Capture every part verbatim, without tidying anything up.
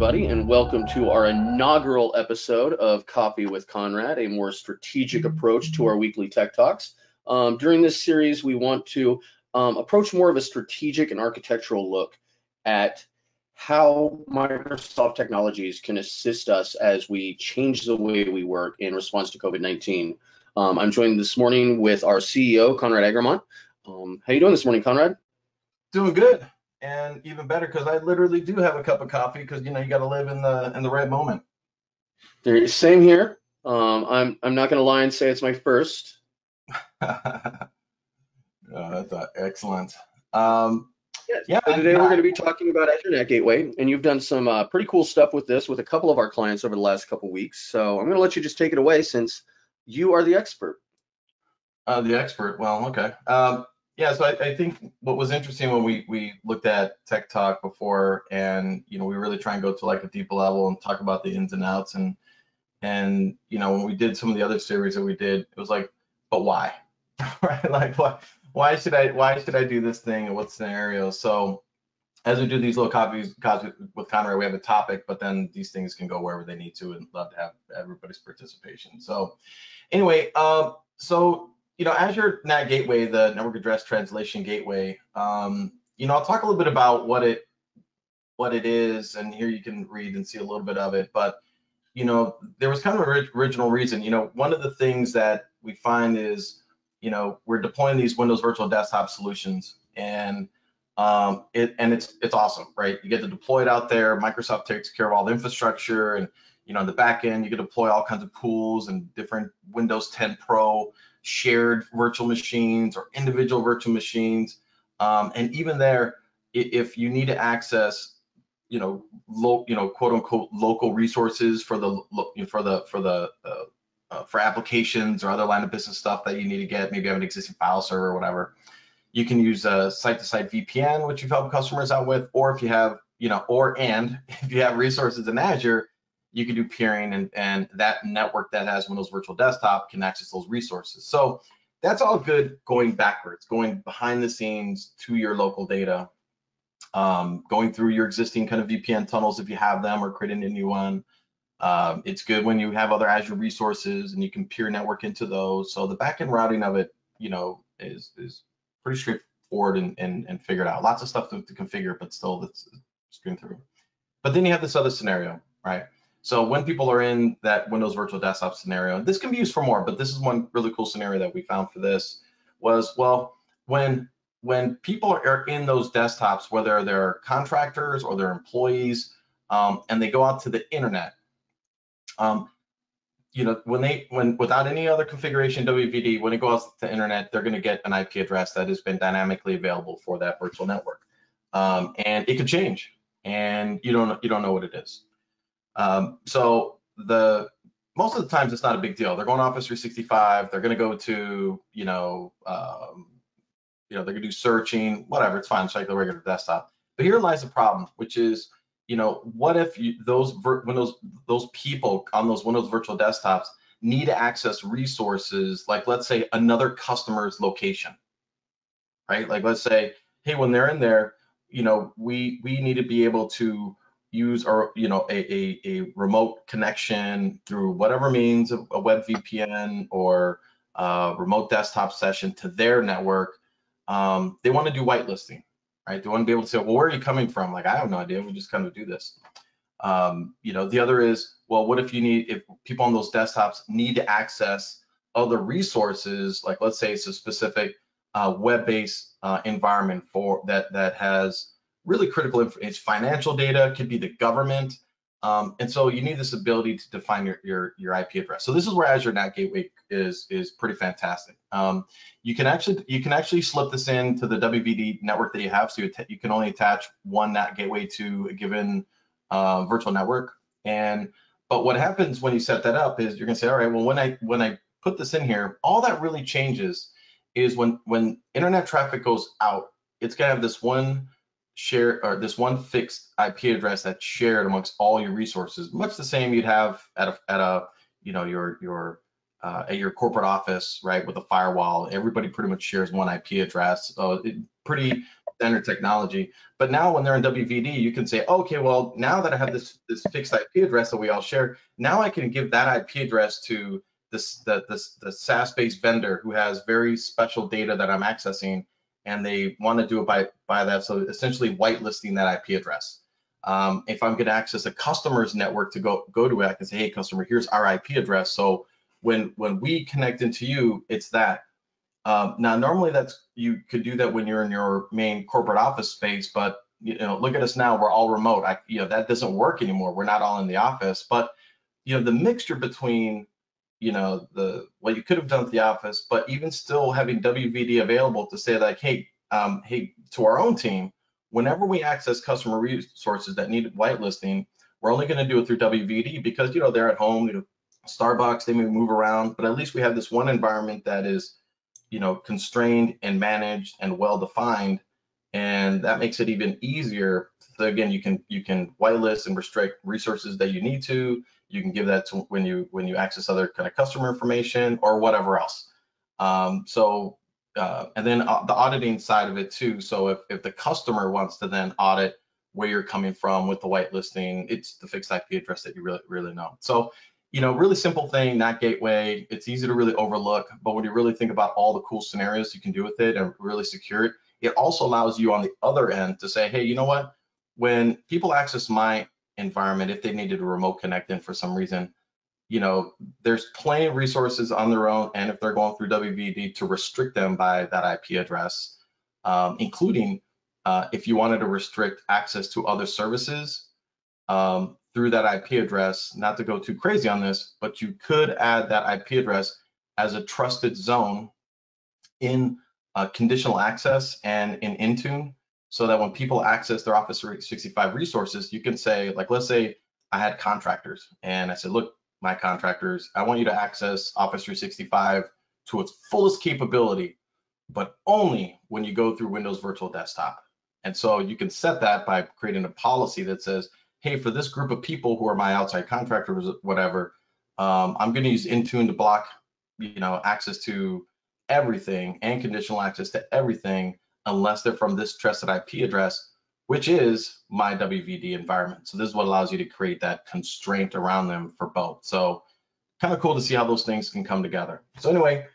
everybody, and welcome to our inaugural episode of Coffee with Conrad, a more strategic approach to our weekly tech talks. Um, during this series, we want to um, approach more of a strategic and architectural look at how Microsoft technologies can assist us as we change the way we work in response to COVID nineteen. Um, I'm joined this morning with our C E O, Conrad Agremont. Um, how you doing this morning, Conrad? Doing good. And even better, because I literally do have a cup of coffee, because you know you got to live in the in the right moment. There, same here. Um, I'm I'm not going to lie and say it's my first. Oh, that's uh, excellent. Um, yes. Yeah. So today not... we're going to be talking about Azure NAT Gateway, and you've done some uh, pretty cool stuff with this with a couple of our clients over the last couple of weeks. So I'm going to let you just take it away since you are the expert. Uh, the expert. Well, okay. Um, Yeah, so I, I think what was interesting when we, we looked at Tech Talk before, and you know we really try and go to like a deeper level and talk about the ins and outs, and and you know when we did some of the other series that we did, it was like, but why, right? Like why why should I why should I do this thing, and what scenario? So as we do these little copies with Conrad, we have a topic, but then these things can go wherever they need to, and love to have everybody's participation. So anyway, um, so. You know, Azure NAT Gateway, the Network Address Translation Gateway. Um, you know, I'll talk a little bit about what it, what it is, and here you can read and see a little bit of it. But you know, there was kind of an original reason. You know, one of the things that we find is, you know, we're deploying these Windows Virtual Desktop solutions, and um, it and it's it's awesome, right? You get to deploy it out there. Microsoft takes care of all the infrastructure, and you know, in the back end, you can deploy all kinds of pools and different Windows ten Pro. Shared virtual machines or individual virtual machines, um, and even there, if you need to access, you know, lo you know, quote unquote, local resources for the for the for the uh, uh, for applications or other line of business stuff that you need to get, maybe you have an existing file server or whatever, you can use a site-to-site V P N, which you've helped customers out with, or if you have, you know, or and if you have resources in Azure. You can do peering, and, and that network that has Windows Virtual Desktop can access those resources. So that's all good going backwards, going behind the scenes to your local data, um, going through your existing kind of V P N tunnels if you have them, or creating a new one. Um, it's good when you have other Azure resources and you can peer network into those. So the backend routing of it, you know, is is pretty straightforward and, and, and figured out. Lots of stuff to, to configure, but still that's going through. But then you have this other scenario, right? So when people are in that Windows Virtual Desktop scenario, this can be used for more, but this is one really cool scenario that we found for this was, well, when when people are in those desktops, whether they're contractors or they're employees, um, and they go out to the internet, um, you know, when they when without any other configuration W V D, when it goes out to the internet, they're going to get an I P address that has been dynamically available for that virtual network, um, and it could change, and you don't you don't know what it is. Um, so the most of the times it's not a big deal. They're going to Office three sixty-five. They're going to go to you know um, you know they're going to do searching, whatever. It's fine. It's like the regular desktop. But here lies the problem, which is you know what if you, those when those those people on those Windows Virtual Desktops need to access resources like let's say another customer's location, right? Like let's say hey when they're in there, you know we we need to be able to use or you know a, a, a remote connection through whatever means, a web V P N or a remote desktop session to their network. Um, they want to do whitelisting, right? They want to be able to say, well, where are you coming from? Like, I have no idea. We just kind of do this. Um, you know, the other is, well, what if you need, if people on those desktops need to access other resources, like let's say it's a specific uh, web-based uh, environment for that that has really critical information. It's financial data, could be the government, um, and so you need this ability to define your, your your I P address. So this is where Azure NAT Gateway is is pretty fantastic. Um, you can actually you can actually slip this into the W V D network that you have, so you, you can only attach one NAT Gateway to a given uh, virtual network. And but what happens when you set that up is you're going to say, all right, well when I when I put this in here, all that really changes is when when internet traffic goes out, it's going to have this one share or this one fixed I P address that's shared amongst all your resources, much the same you'd have at a, at a you know your your uh, at your corporate office, right? With a firewall, everybody pretty much shares one I P address. So it, pretty standard technology. But now when they're in W V D, you can say, okay, well, now that I have this, this fixed I P address that we all share, now I can give that I P address to this, the, this, the SaaS-based vendor who has very special data that I'm accessing, and they want to do it by, by that. So essentially whitelisting that I P address. Um, if I'm going to access a customer's network to go, go to it, I can say, hey, customer, here's our I P address. So when, when we connect into you, it's that. Um, now, normally that's, you could do that when you're in your main corporate office space, but you know, look at us now, we're all remote. I, you know, that doesn't work anymore. We're not all in the office, but you know, the mixture between, you know, the, what you could have done at the office, but even still having W V D available to say like, hey, um, hey, to our own team, whenever we access customer resources that need whitelisting, we're only going to do it through W V D because, you know, they're at home, you know, Starbucks, they may move around, but at least we have this one environment that is, you know, constrained and managed and well-defined. And that makes it even easier. So again, you can, you can whitelist and restrict resources that you need to. You can give that to when you, when you access other kind of customer information or whatever else. Um, so, uh, and then uh, the auditing side of it too. So if, if the customer wants to then audit where you're coming from with the whitelisting, it's the fixed I P address that you really, really know. So, you know, really simple thing, N A T Gateway. It's easy to really overlook, but when you really think about all the cool scenarios you can do with it and really secure it, it also allows you on the other end to say, hey, you know what? When people access my environment, if they needed a remote connect in for some reason, you know, there's plenty of resources on their own, and if they're going through W V D, to restrict them by that I P address, um, including uh, if you wanted to restrict access to other services um, through that I P address. Not to go too crazy on this, but you could add that I P address as a trusted zone in uh, conditional access and in Intune, so that when people access their Office three sixty-five resources, you can say, like, let's say I had contractors and I said, look, my contractors, I want you to access Office three sixty-five to its fullest capability, but only when you go through Windows Virtual Desktop. And so you can set that by creating a policy that says, hey, for this group of people who are my outside contractors, whatever, um, I'm gonna use Intune to block, you know, access to everything and conditional access to everything, unless they're from this trusted I P address, which is my W V D environment. So this is what allows you to create that constraint around them for both. So kind of cool to see how those things can come together. So anyway,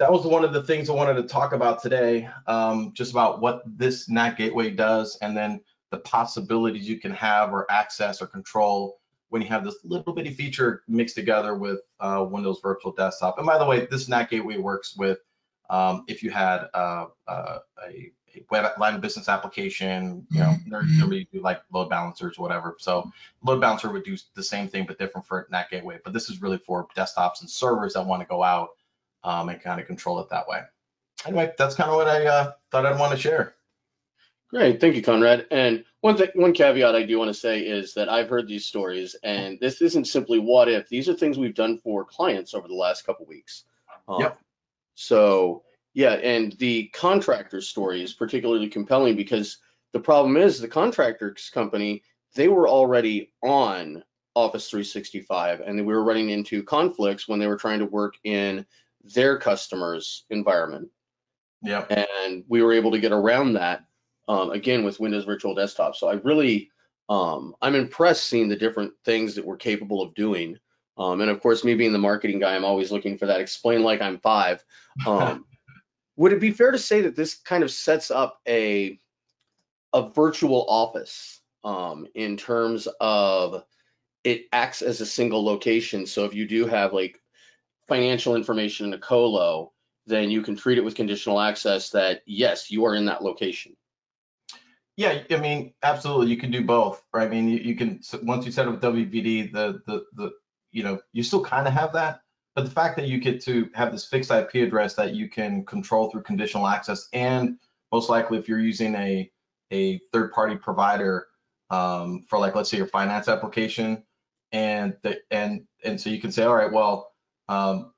that was one of the things I wanted to talk about today, um, just about what this N A T Gateway does, and then the possibilities you can have or access or control when you have this little bitty feature mixed together with uh, Windows Virtual Desktop. And by the way, this N A T Gateway works with Um, if you had uh, uh, a, a web line of business application, you know, normally do like load balancers or whatever. So load balancer would do the same thing, but different for N A T Gateway. But this is really for desktops and servers that want to go out um, and kind of control it that way. Anyway, that's kind of what I uh, thought I'd want to share. Great, thank you, Conrad. And one thing, one caveat I do want to say is that I've heard these stories, and this isn't simply what if. These are things we've done for clients over the last couple weeks. Um, yep. So yeah, and the contractor story is particularly compelling because the problem is the contractor's company, they were already on Office three sixty-five, and we were running into conflicts when they were trying to work in their customer's environment. Yeah. And we were able to get around that um, again with Windows Virtual Desktop. So I really, um, I'm impressed seeing the different things that we're capable of doing. Um, and of course, me being the marketing guy, I'm always looking for that explain like I'm five. Um, would it be fair to say that this kind of sets up a a virtual office um, in terms of it acts as a single location? So if you do have like financial information in a colo, then you can treat it with conditional access that, yes, you are in that location. Yeah, I mean, absolutely. You can do both, right? I mean, you, you can, once you set up W V D, the, the, the, you know, you still kind of have that, but the fact that you get to have this fixed I P address that you can control through conditional access, and most likely if you're using a a third-party provider um, for, like, let's say your finance application, and the, and and so you can say, all right, well, um,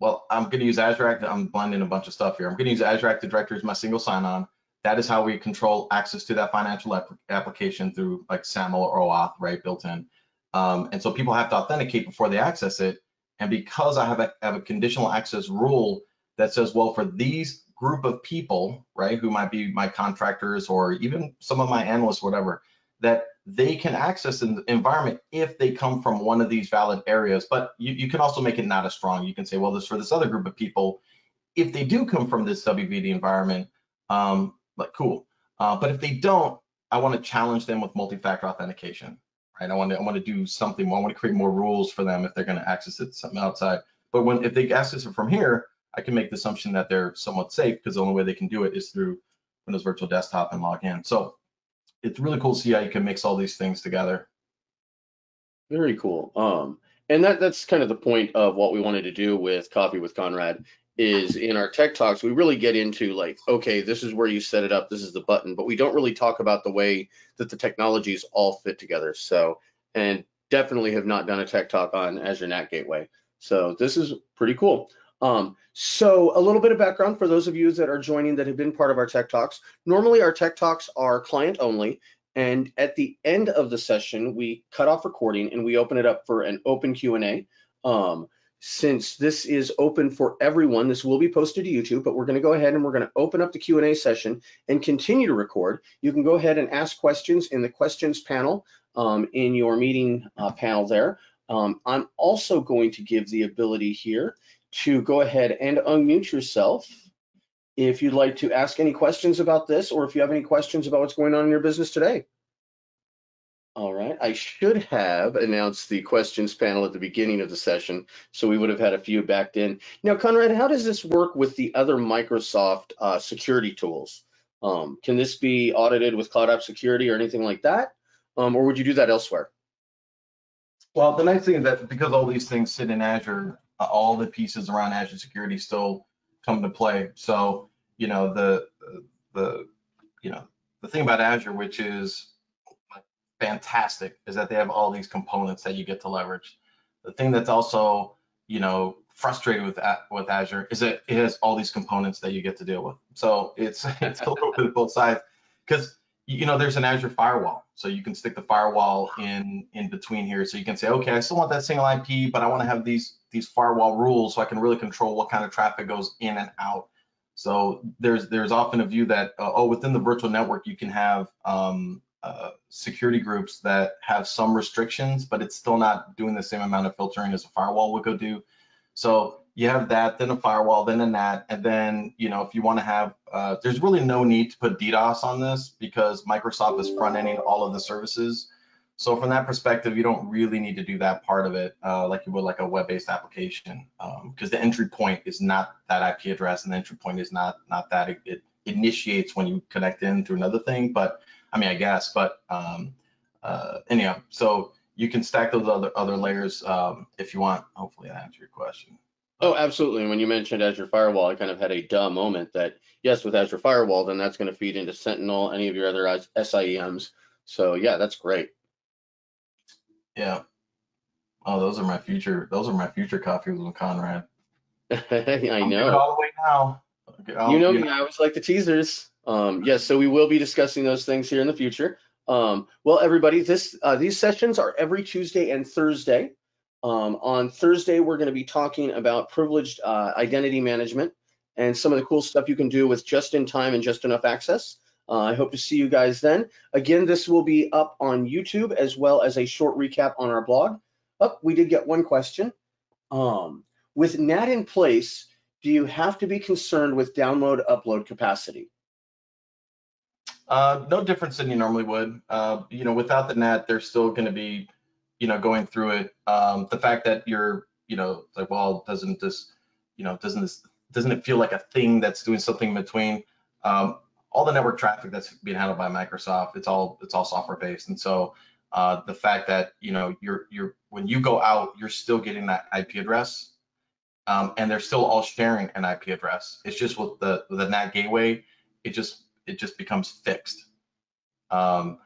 well, I'm going to use Azure Active. I'm blending a bunch of stuff here. I'm going to use Azure Active Directory as my single sign-on. That is how we control access to that financial ap application through like SAML or OAuth, right, built in. Um, and so people have to authenticate before they access it. And because I have a, have a conditional access rule that says, well, for these group of people, right, who might be my contractors or even some of my analysts, whatever, that they can access in the environment if they come from one of these valid areas. But you, you can also make it not as strong. You can say, well, this for this other group of people, if they do come from this W V D environment, um, like cool. Uh, but if they don't, I want to challenge them with multi-factor authentication, right? I want to I want to do something. I want to create more rules for them if they're going to access it something outside. But when if they access it from here, I can make the assumption that they're somewhat safe because the only way they can do it is through Windows Virtual Desktop and log in. So it's really cool to see how you can mix all these things together. Very cool. Um, and that that's kind of the point of what we wanted to do with Coffee with Conrad is in our tech talks, we really get into like, okay, this is where you set it up, this is the button, but we don't really talk about the way that the technologies all fit together. So, and definitely have not done a tech talk on Azure NAT Gateway. So this is pretty cool. Um, so a little bit of background for those of you that are joining that have been part of our tech talks. Normally our tech talks are client only, and at the end of the session, we cut off recording and we open it up for an open Q and A. Um, since this is open for everyone, this will be posted to YouTube, but we're gonna go ahead and we're gonna open up the Q and A session and continue to record. You can go ahead and ask questions in the questions panel um, in your meeting uh, panel there. Um, I'm also going to give the ability here to go ahead and unmute yourself if you'd like to ask any questions about this or if you have any questions about what's going on in your business today. All right, I should have announced the questions panel at the beginning of the session, so we would have had a few backed in. Now, Conrad, how does this work with the other Microsoft uh, security tools? Um, can this be audited with Cloud App Security or anything like that? Um, or would you do that elsewhere? Well, the nice thing is that because all these things sit in Azure, all the pieces around Azure security still come to play. So, you know, the the you know the thing about Azure, which is fantastic, is that they have all these components that you get to leverage. The thing that's also, you know, frustrated with with Azure is that it has all these components that you get to deal with. So it's it's a little bit of both sides, because you know there's an Azure firewall, so you can stick the firewall in in between here. So you can say, okay, I still want that single I P, but I want to have these these firewall rules so I can really control what kind of traffic goes in and out. So there's there's often a view that uh, oh, within the virtual network you can have um, uh, security groups that have some restrictions, but it's still not doing the same amount of filtering as a firewall would go do. So you have that, then a firewall, then a NAT, and then you know if you want to have uh, there's really no need to put DDoS on this because Microsoft is front-ending all of the services. So from that perspective, you don't really need to do that part of it uh, like you would like a web-based application, because um, the entry point is not that I P address, and the entry point is not not that. It, it initiates when you connect in through another thing, but I mean, I guess, but um, uh, anyhow, so you can stack those other other layers um, if you want. Hopefully that answered your question. Oh, absolutely. And when you mentioned Azure Firewall, I kind of had a duh moment that, yes, with Azure Firewall, then that's going to feed into Sentinel, any of your other S I E Ms. So yeah, that's great. Yeah. Oh, those are my future. Those are my future coffees with Conrad. I know. All the way now. I'll, you know, you know. I always like the teasers. Um, yes. So we will be discussing those things here in the future. Um, well, everybody, this uh, these sessions are every Tuesday and Thursday. Um, on Thursday, we're going to be talking about privileged uh, identity management and some of the cool stuff you can do with just in time and just enough access. Uh, I hope to see you guys then. Again, this will be up on YouTube as well as a short recap on our blog. Oh, we did get one question. Um, with NAT in place, do you have to be concerned with download upload capacity? Uh, no difference than you normally would. Uh, you know, without the NAT, there's still going to be, you know, going through it. Um, the fact that you're, you know, like, well, doesn't this, you know, doesn't this, doesn't it feel like a thing that's doing something in between? Um, all the network traffic that's being handled by Microsoft, it's all it's all software based, and so uh, the fact that you know you're you're when you go out, you're still getting that I P address, um, and they're still all sharing an I P address. It's just with the with the NAT gateway, it just it just becomes fixed. Um,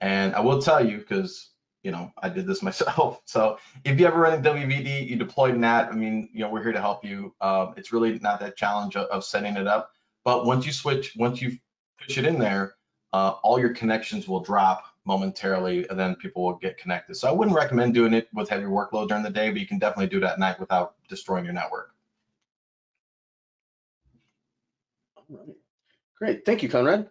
and I will tell you, because you know I did this myself. So if you ever run a W V D, you deploy NAT. I mean, you know we're here to help you. Um, it's really not that challenge of, of setting it up, but once you switch, once you push it in there, uh, all your connections will drop momentarily, and then people will get connected. So I wouldn't recommend doing it with heavy workload during the day, but you can definitely do it at night without destroying your network. All right. Great. Thank you, Conrad.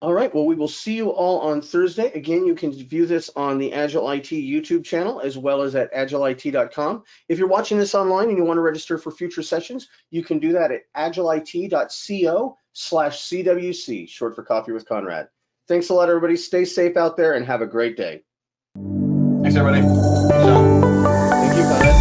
All right. Well, we will see you all on Thursday. Again, you can view this on the Agile I T YouTube channel as well as at agile I T dot com. If you're watching this online and you want to register for future sessions, you can do that at agile I T dot co slash C W C, short for Coffee with Conrad. Thanks a lot, everybody. Stay safe out there and have a great day. Thanks, everybody. Thank you, Conrad.